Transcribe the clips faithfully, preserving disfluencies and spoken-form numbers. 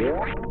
Wow.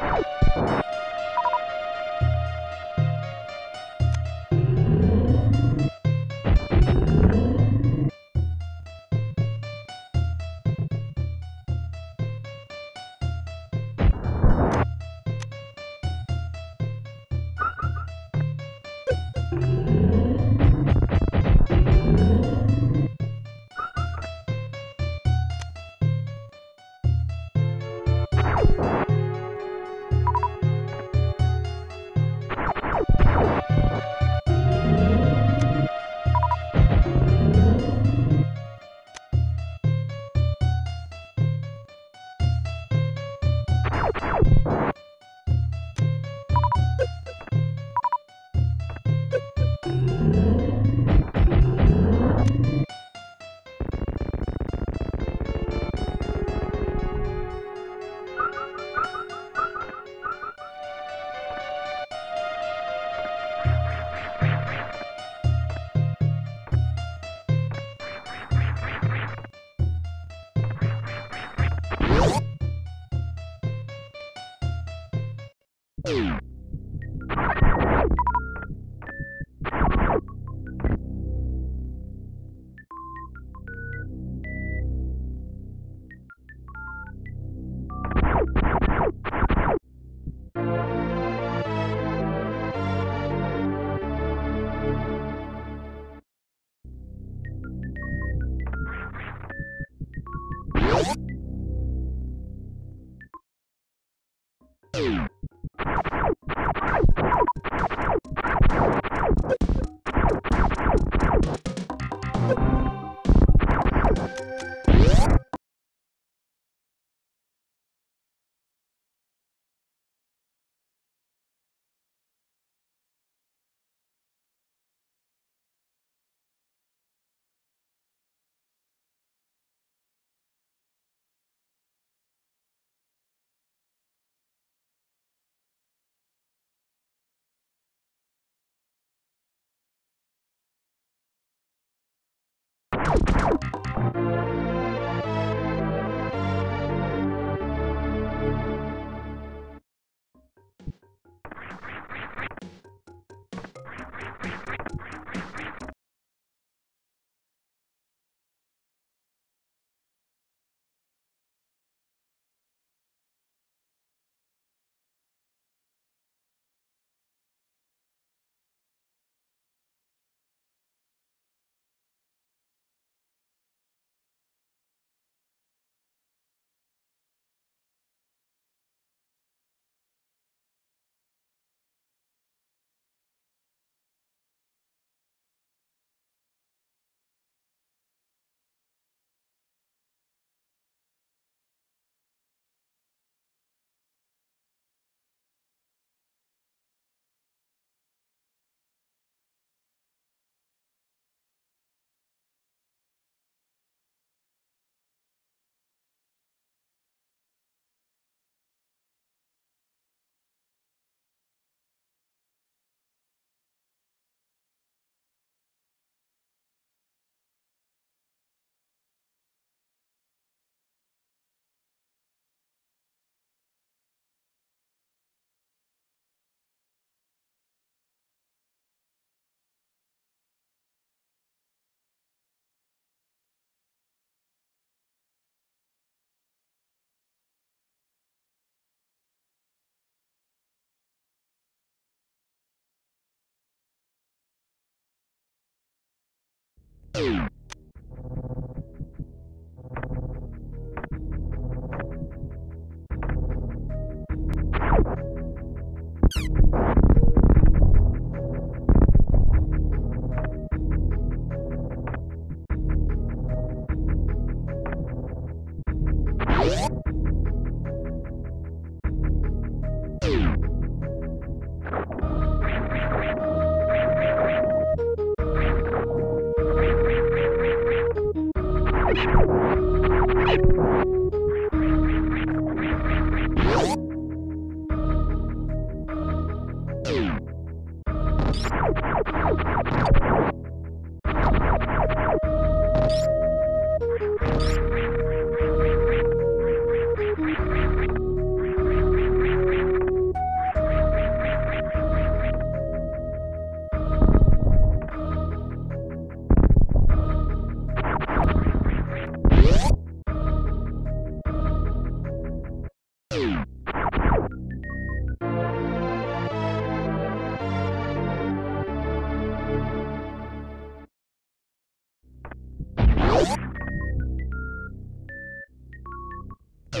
You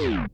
You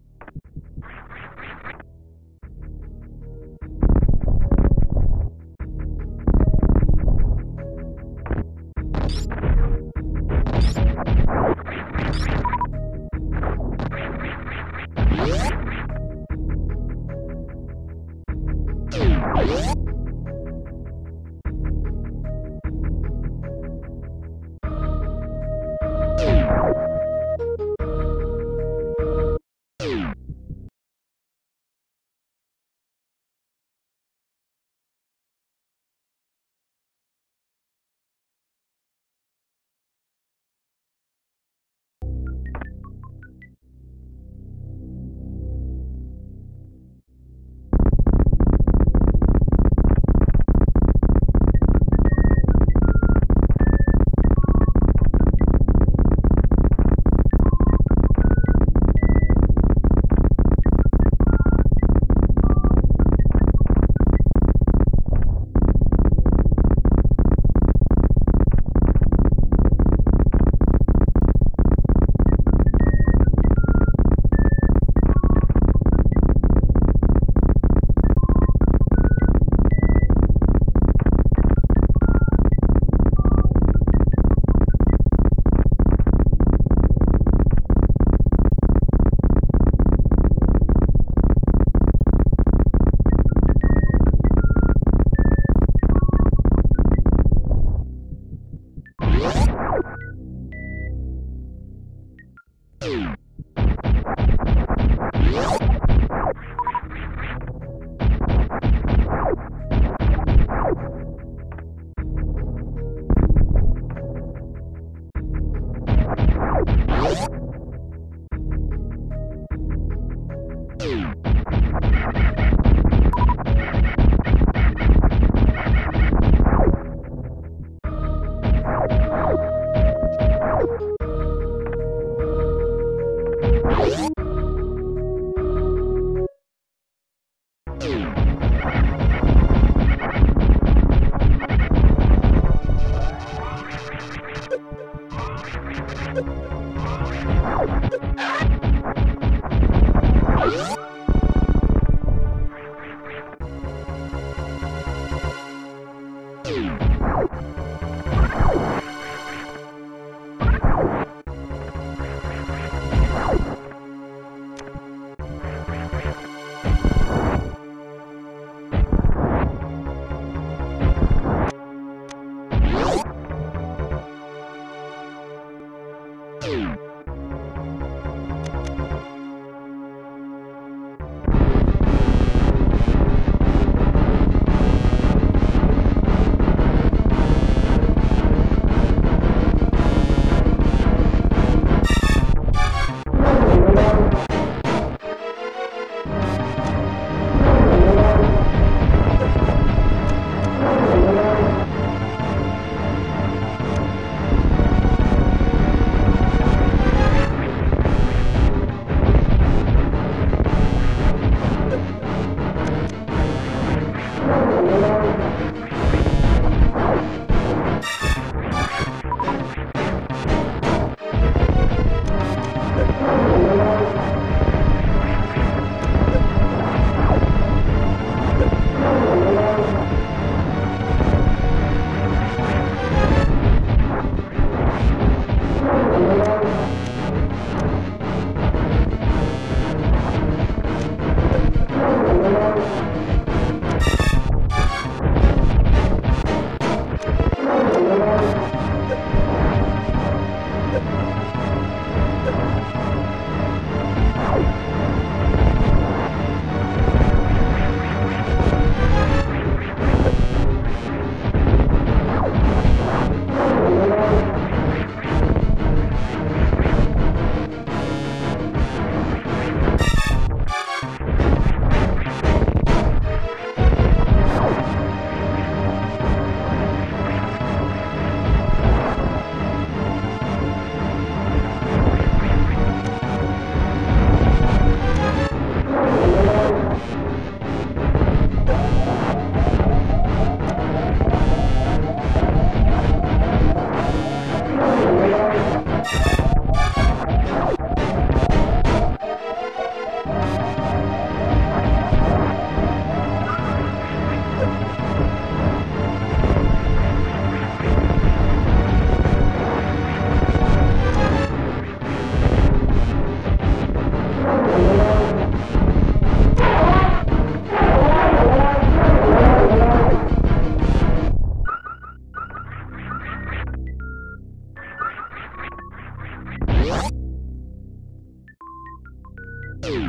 You Boom.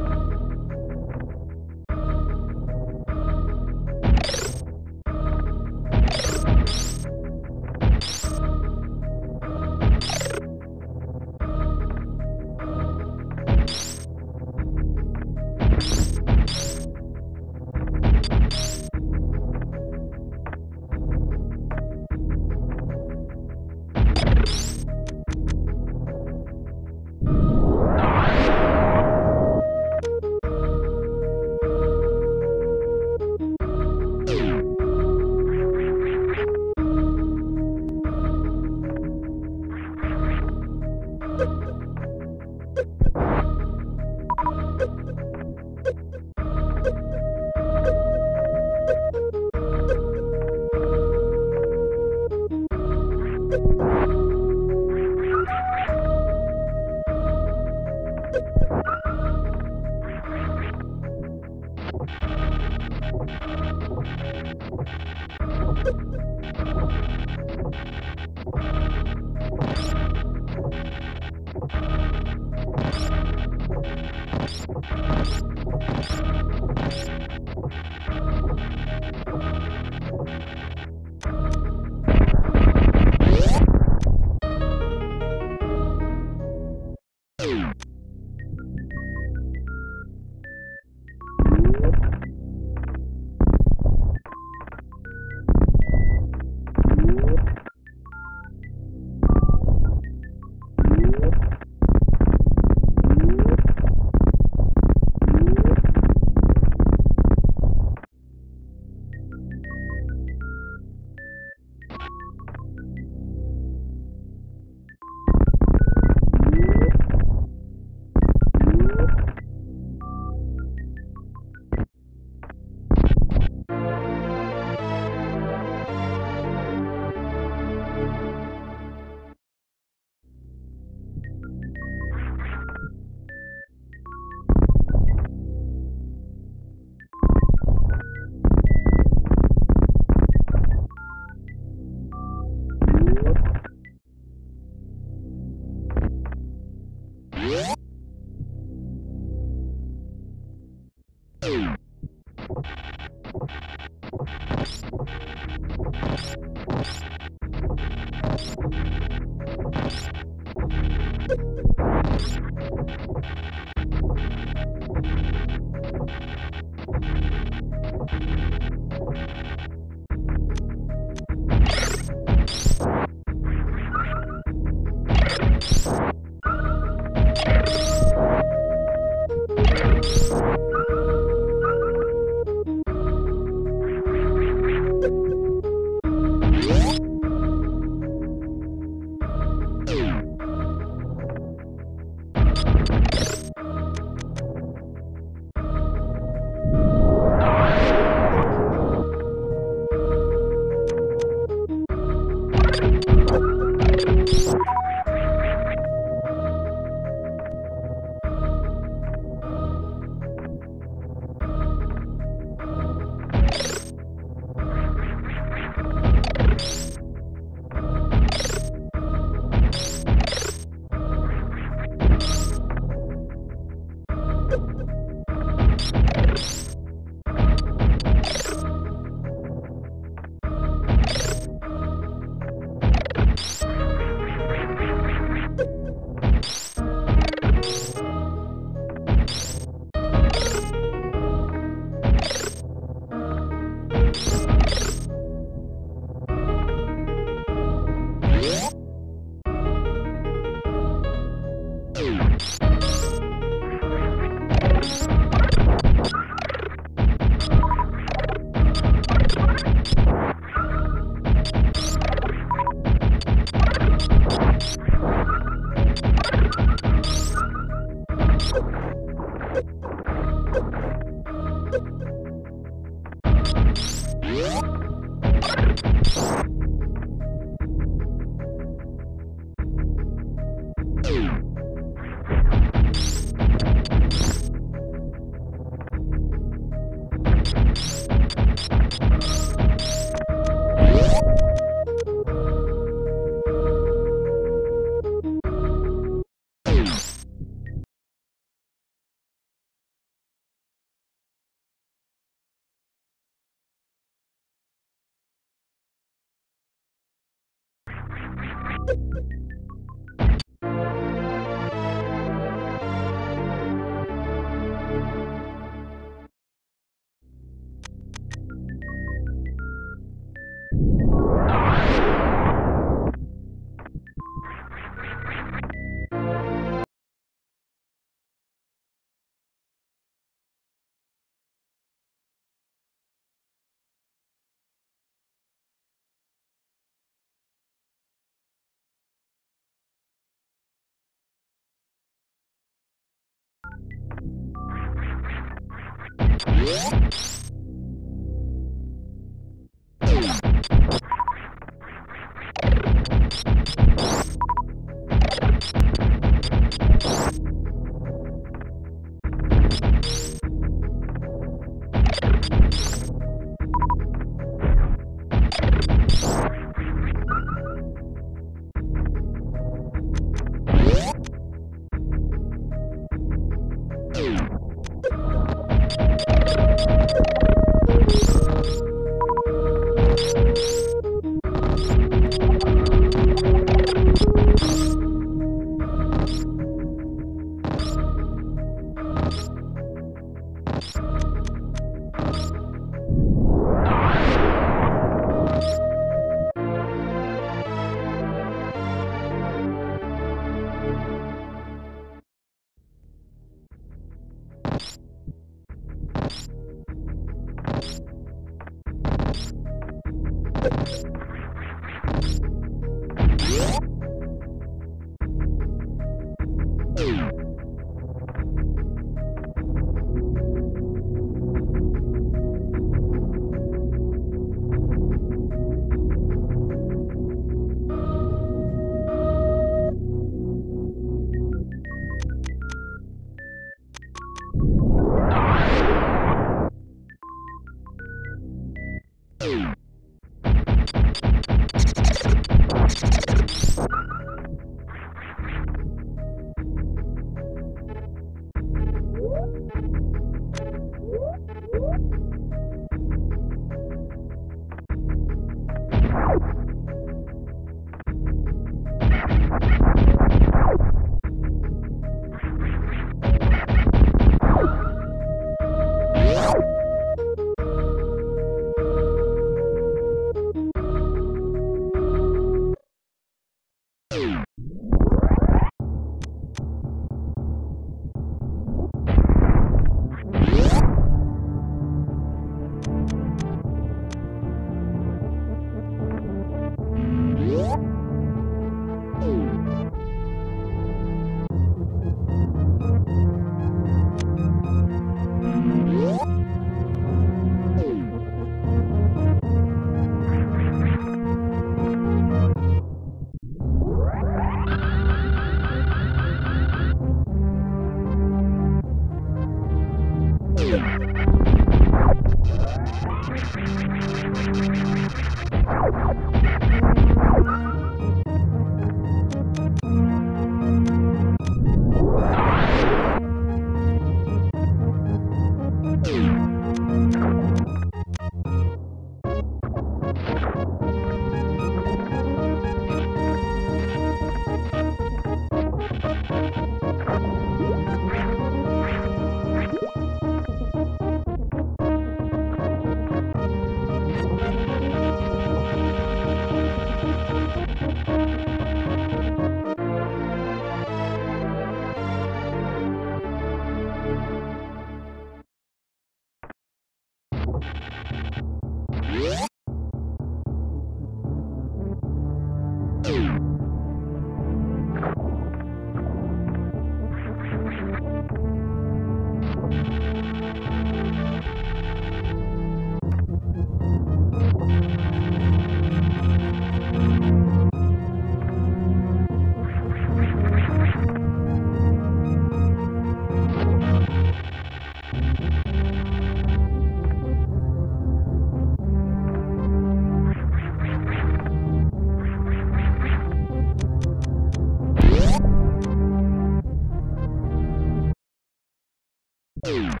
What?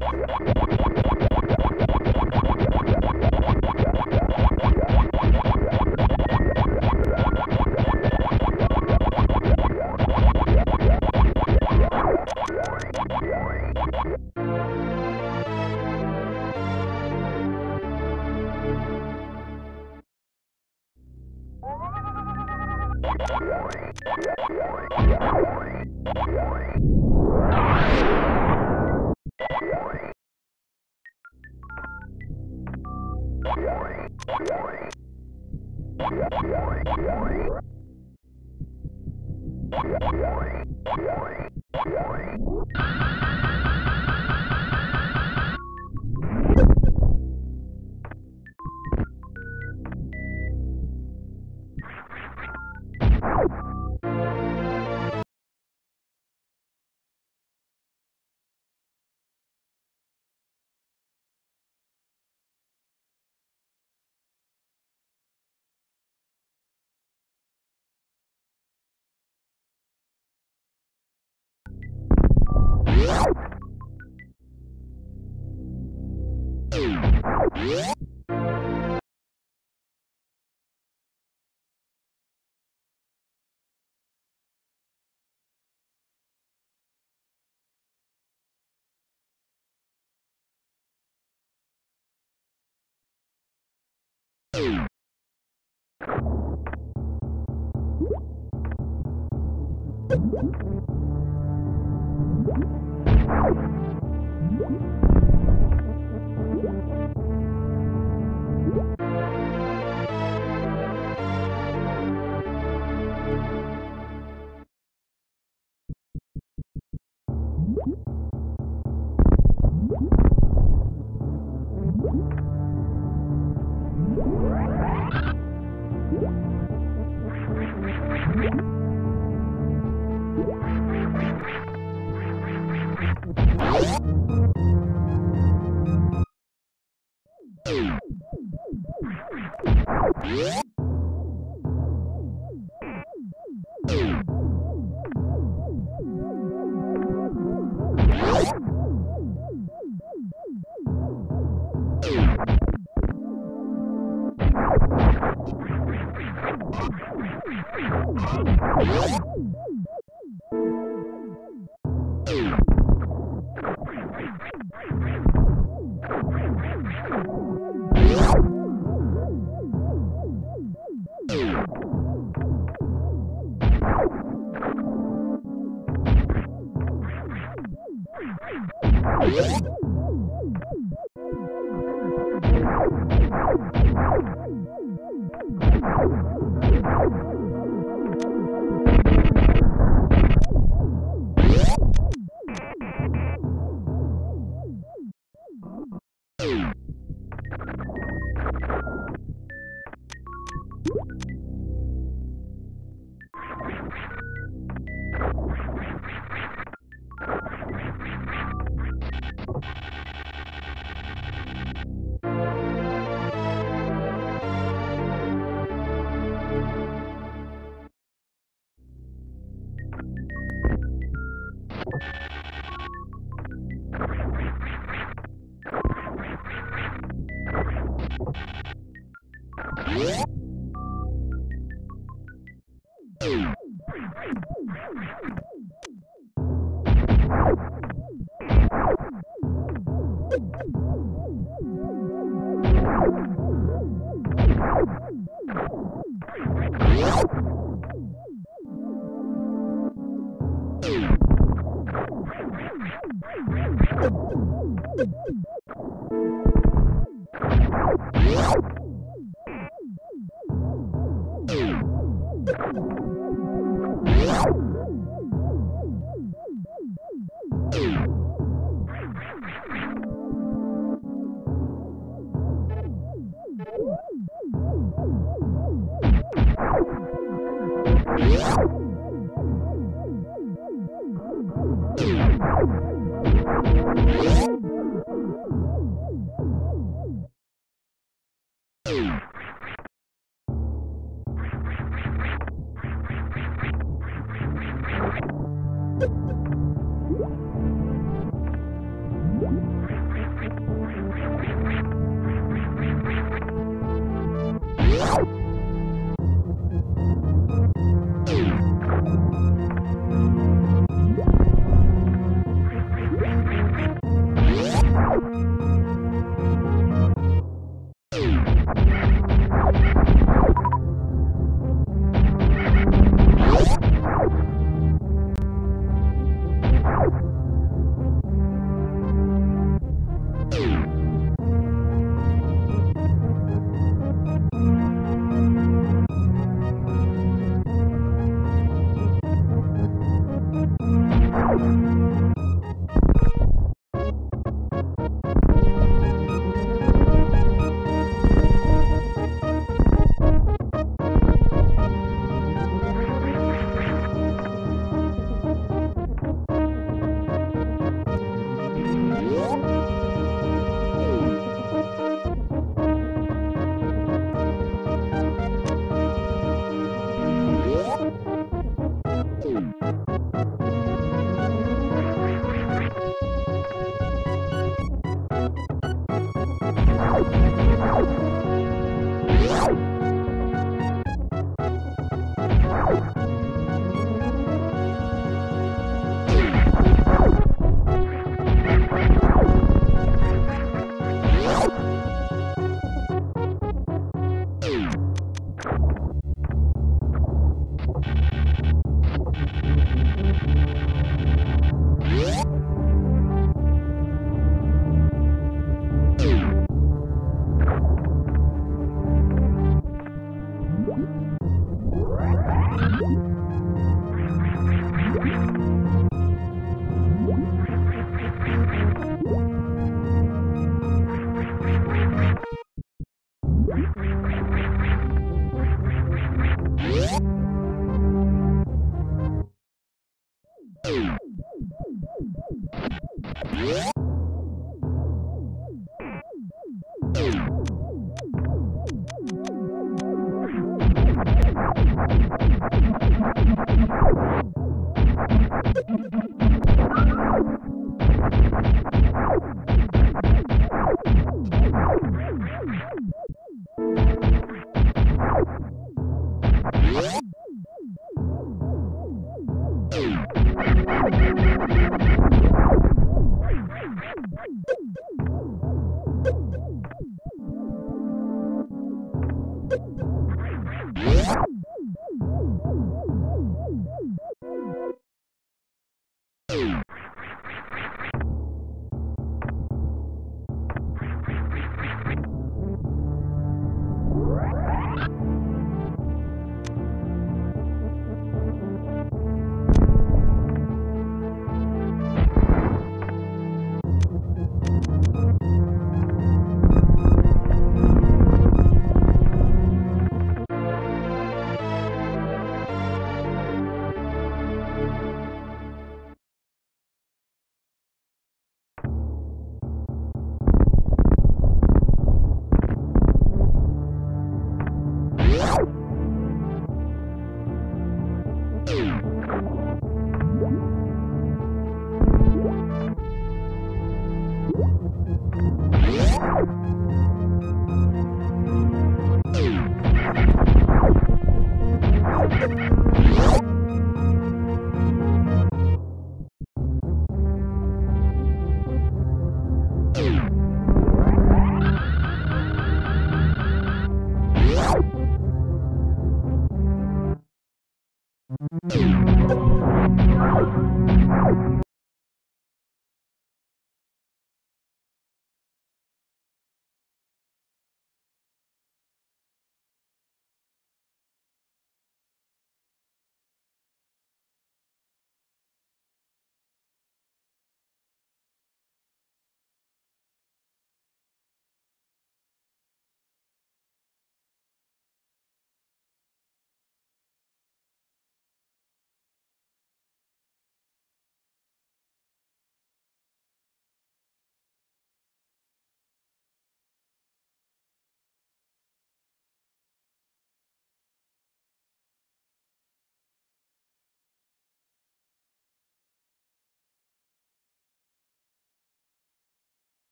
What? Woo!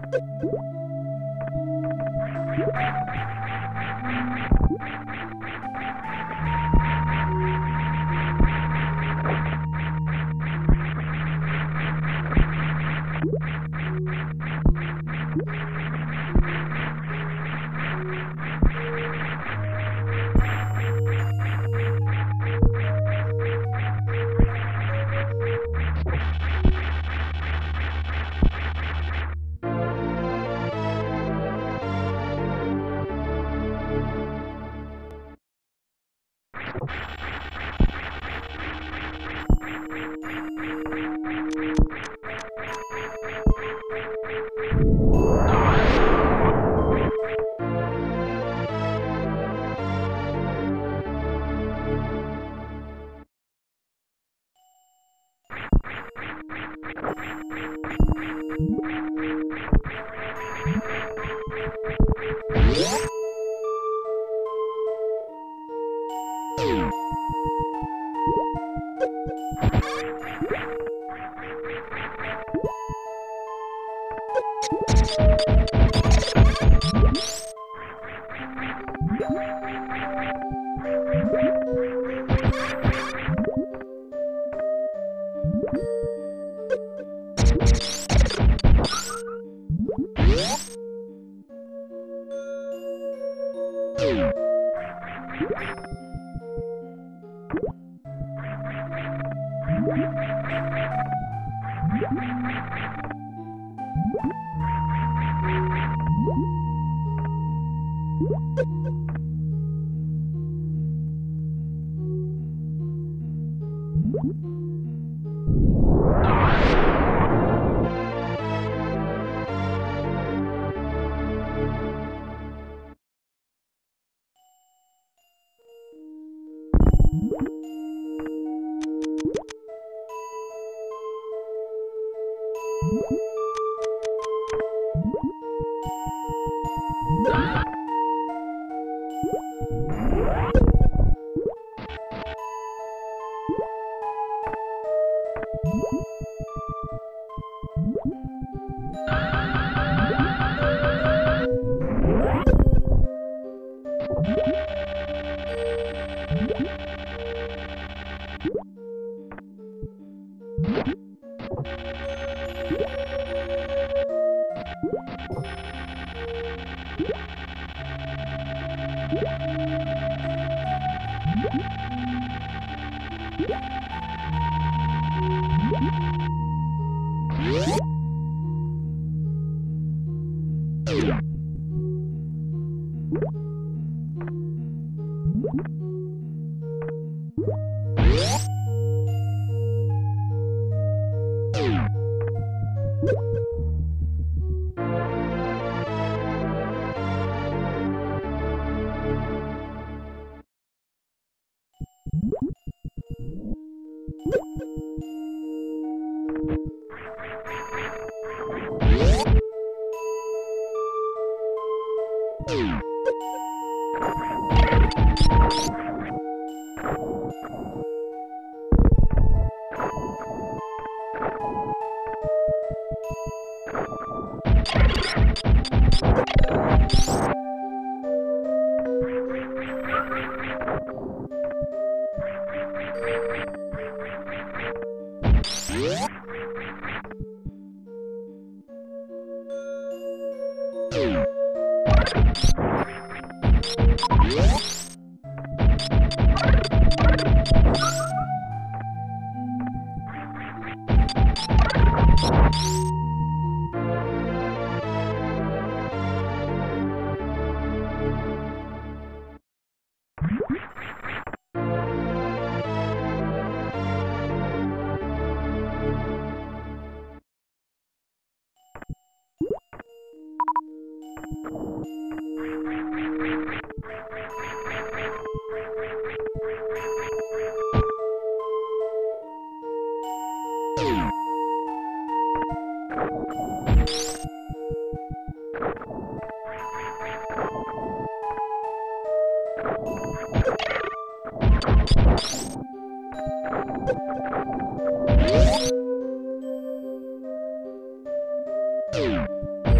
You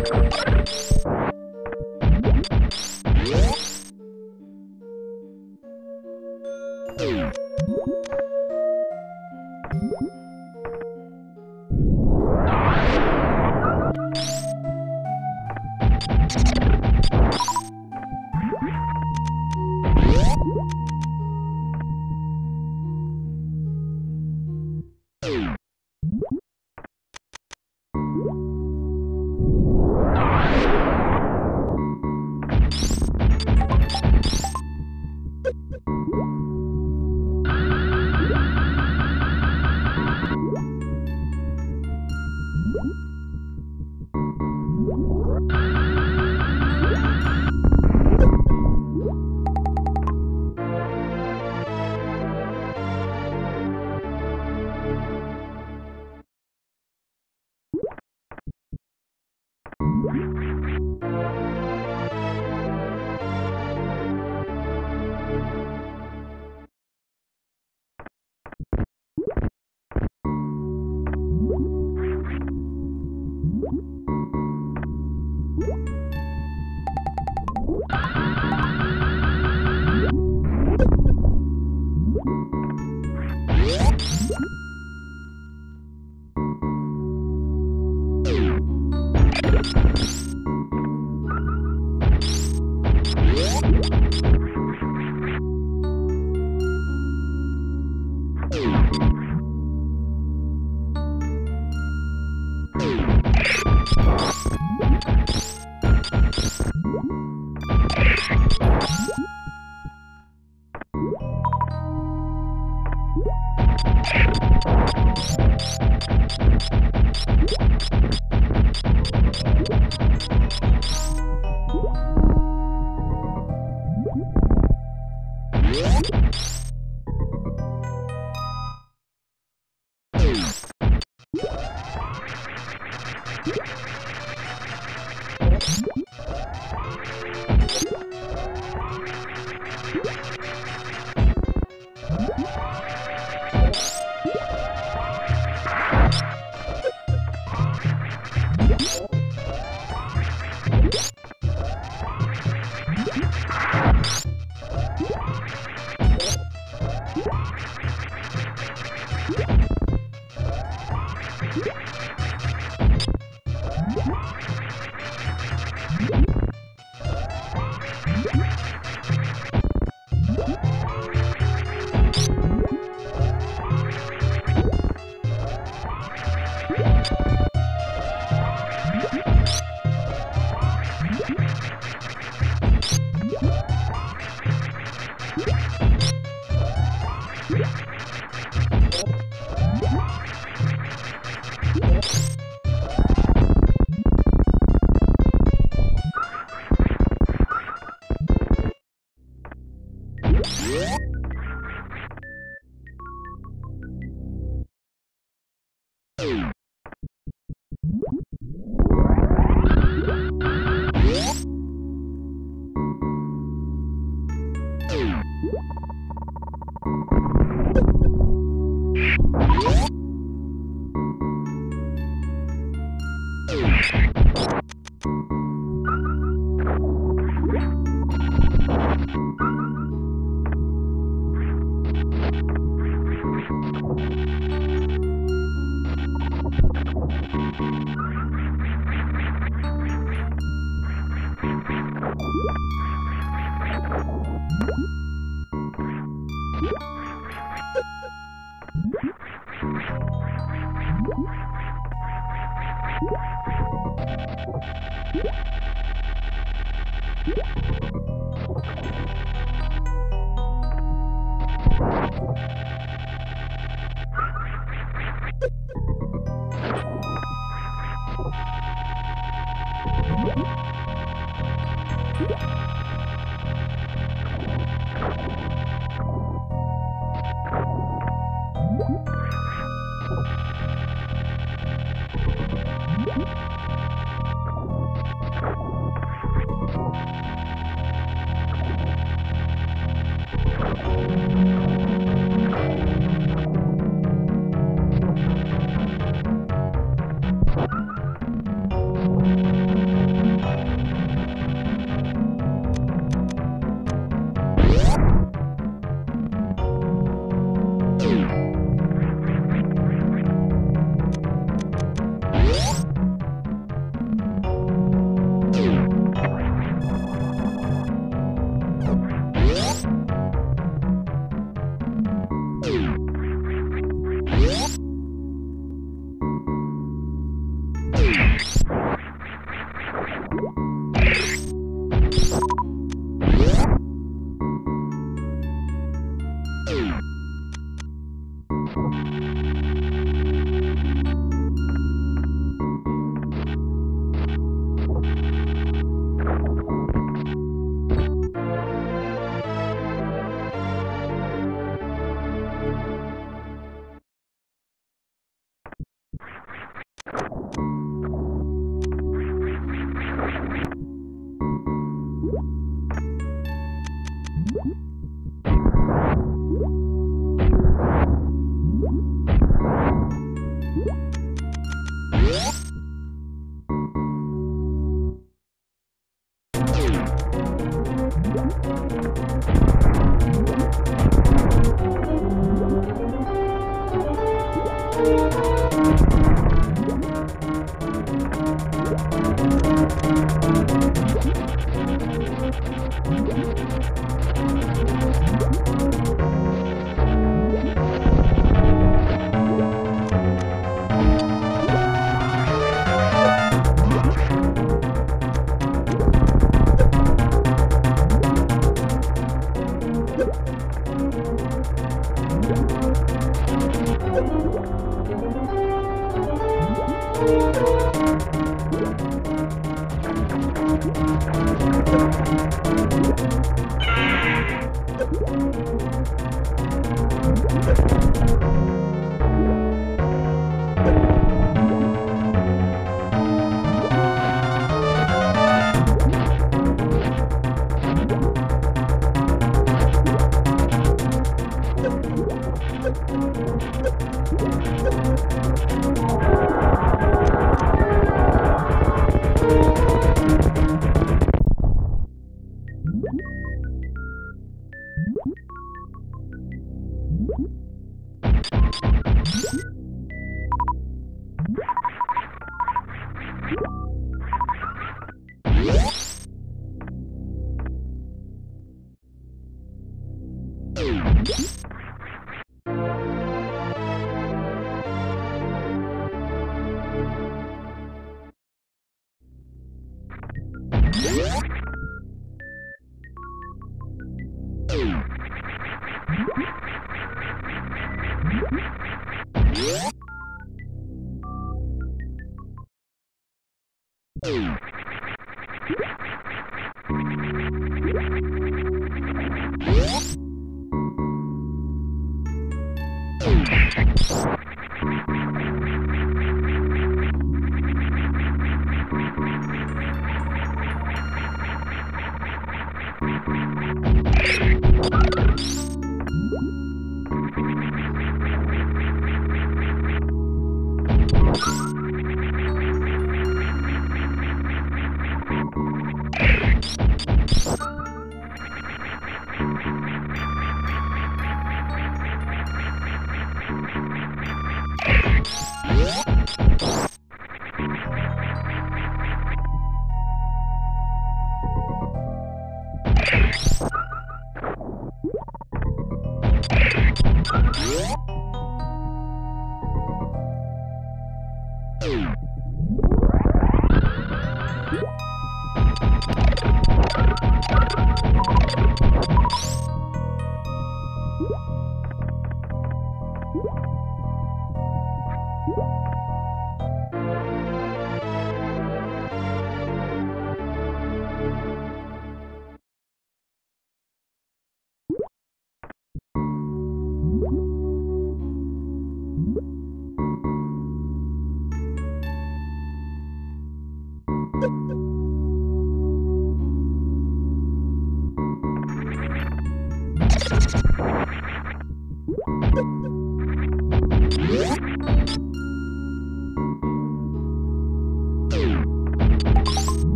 You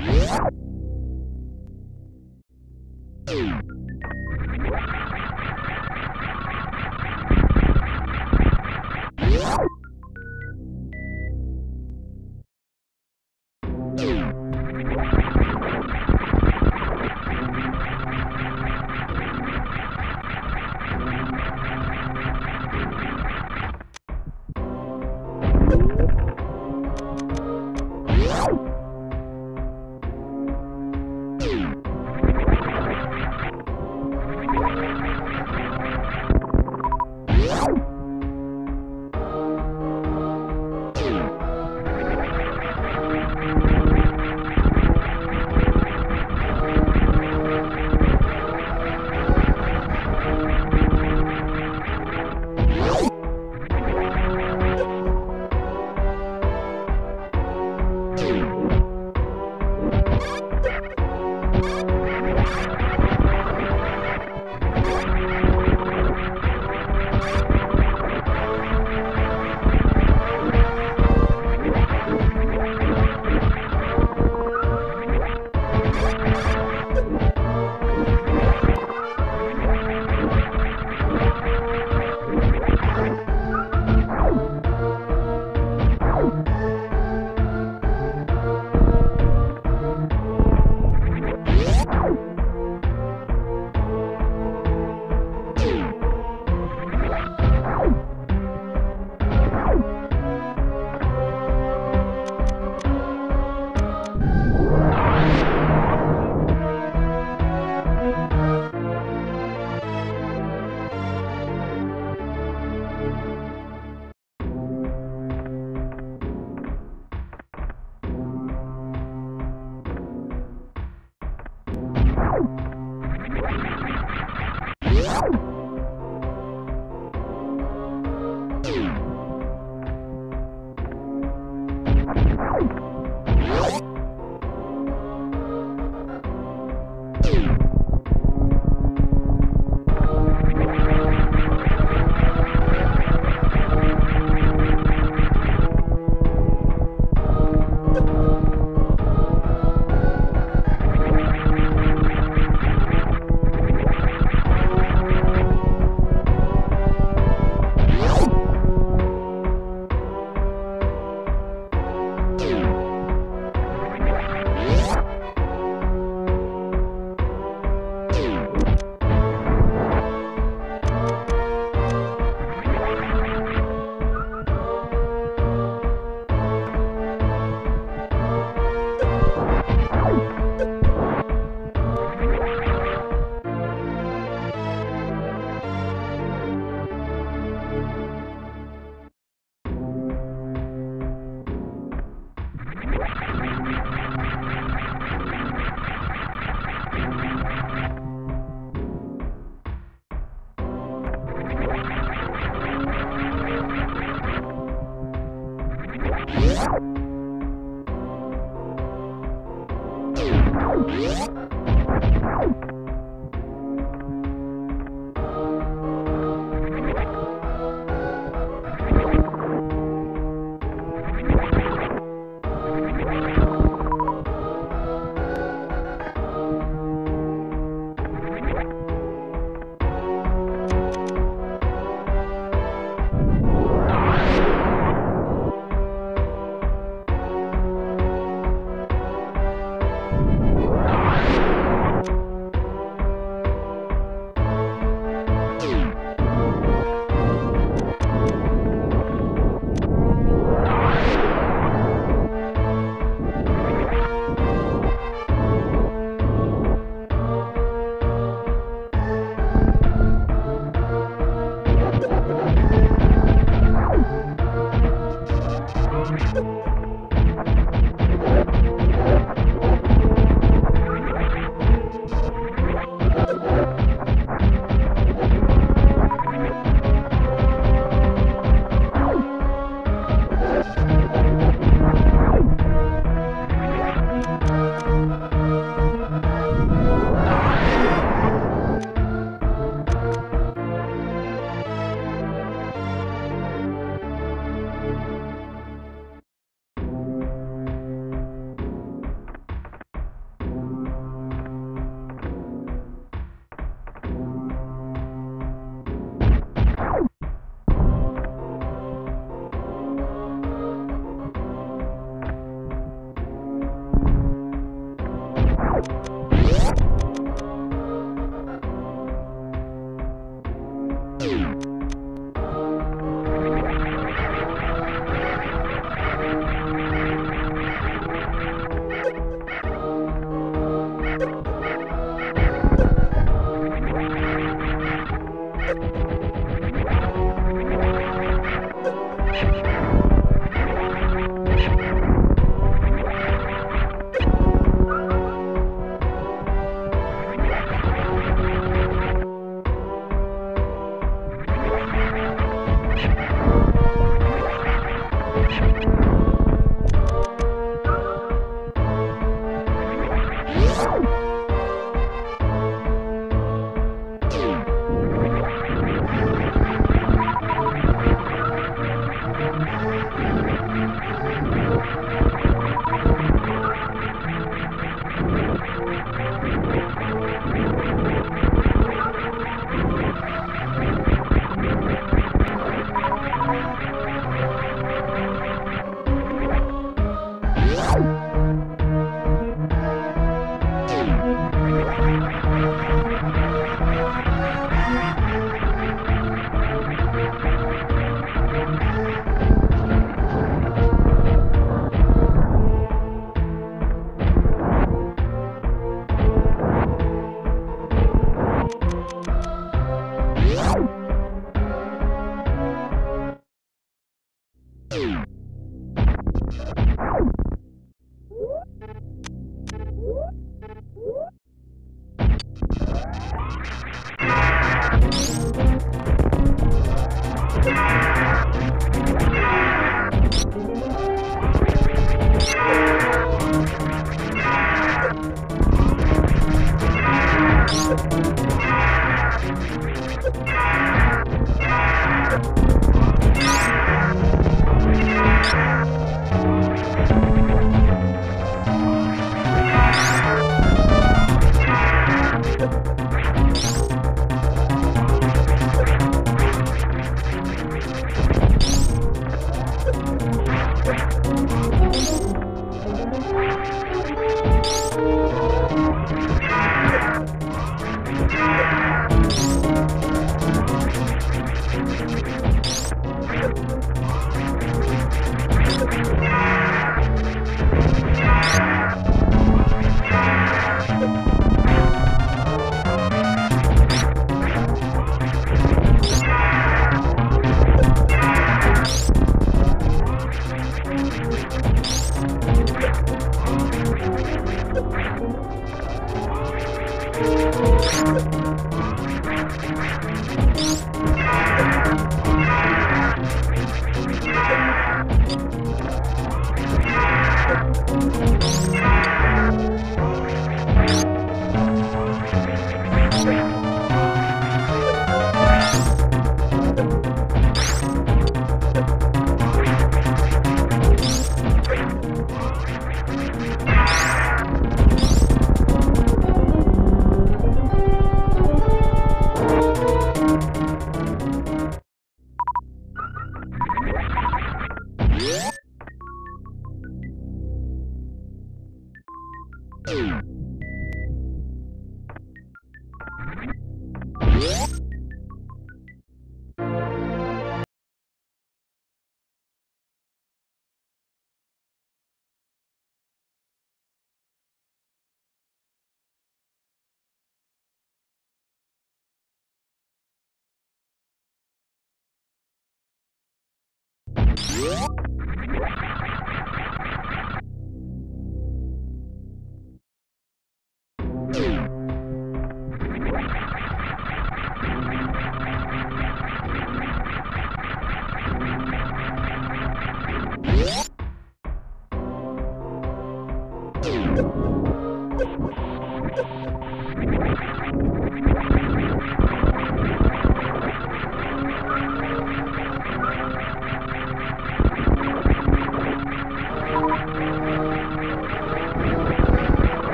You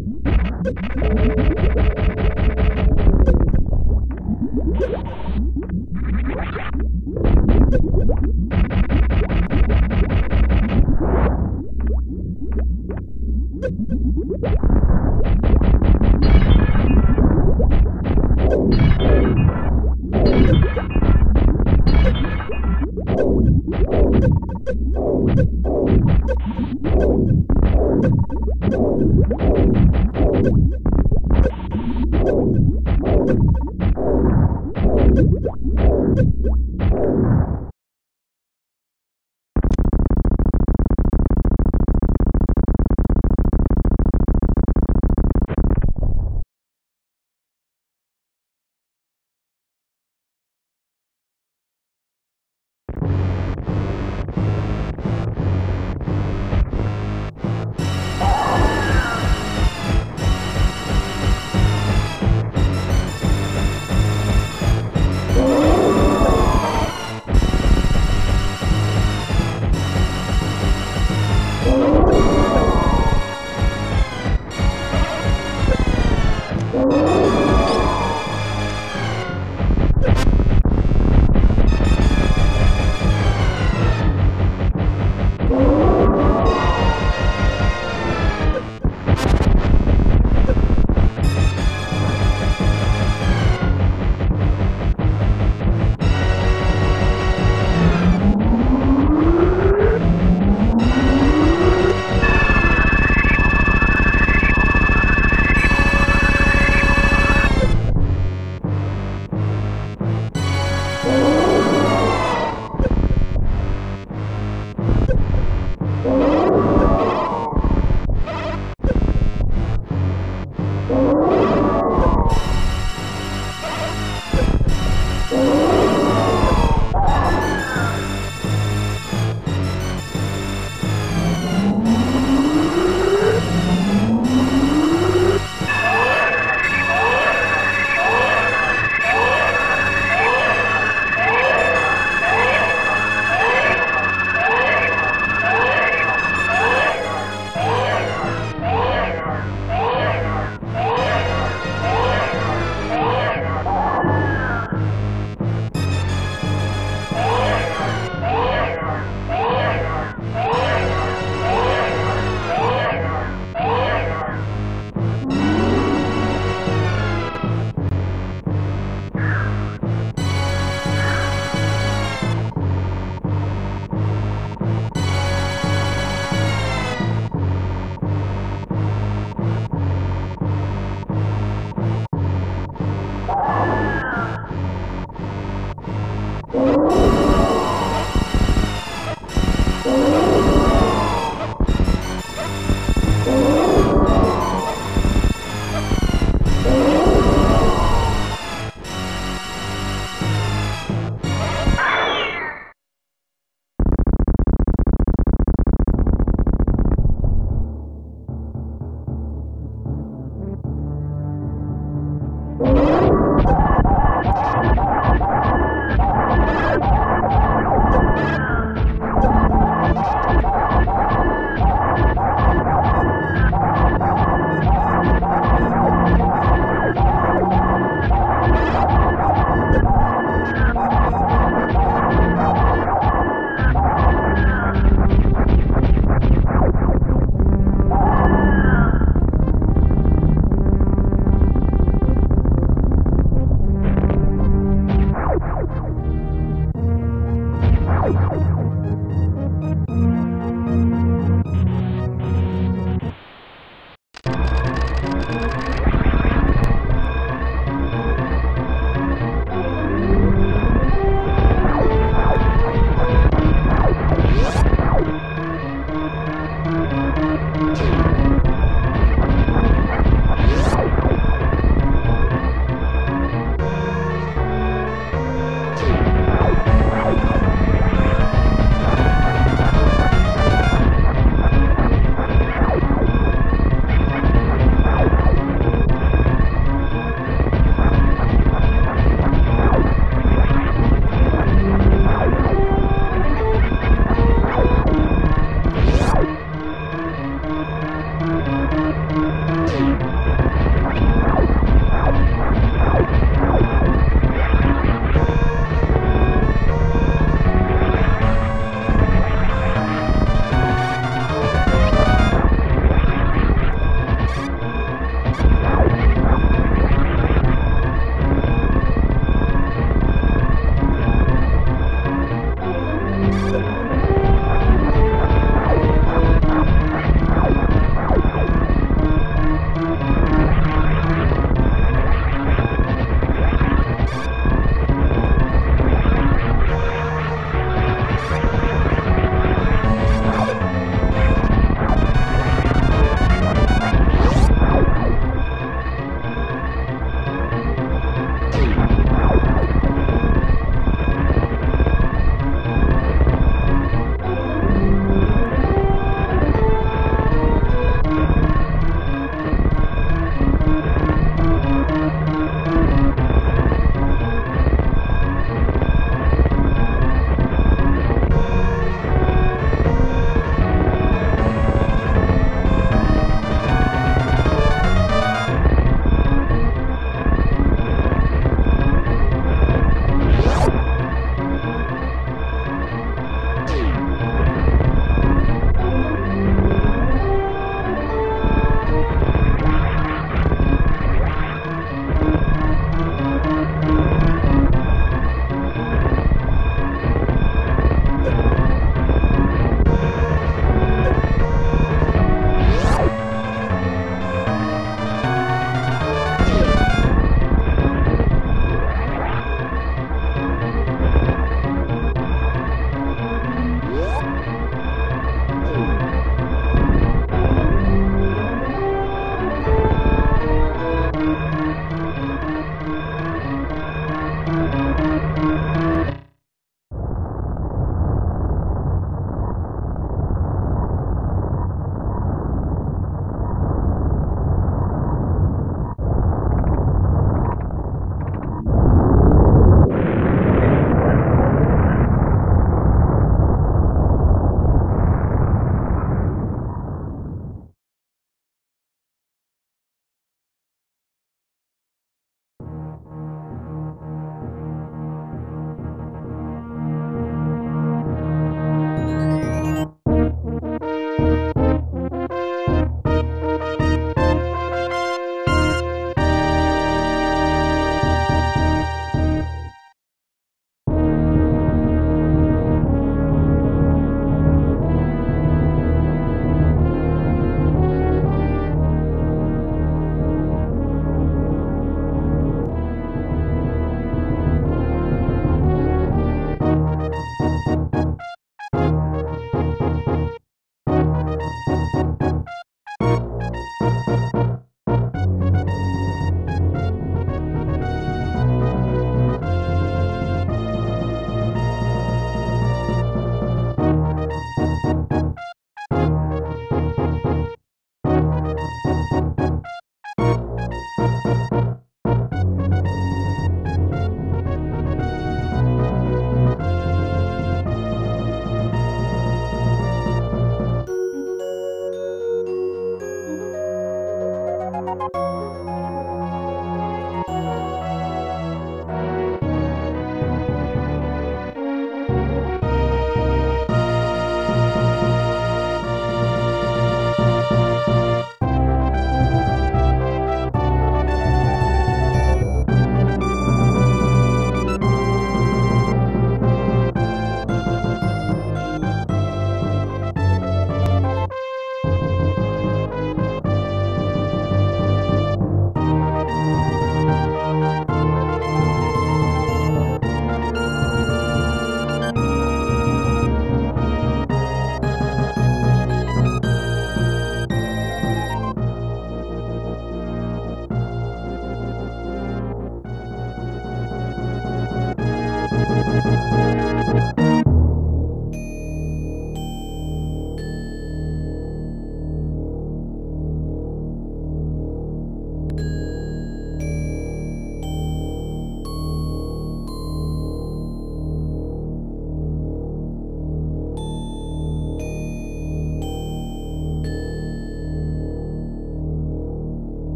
What?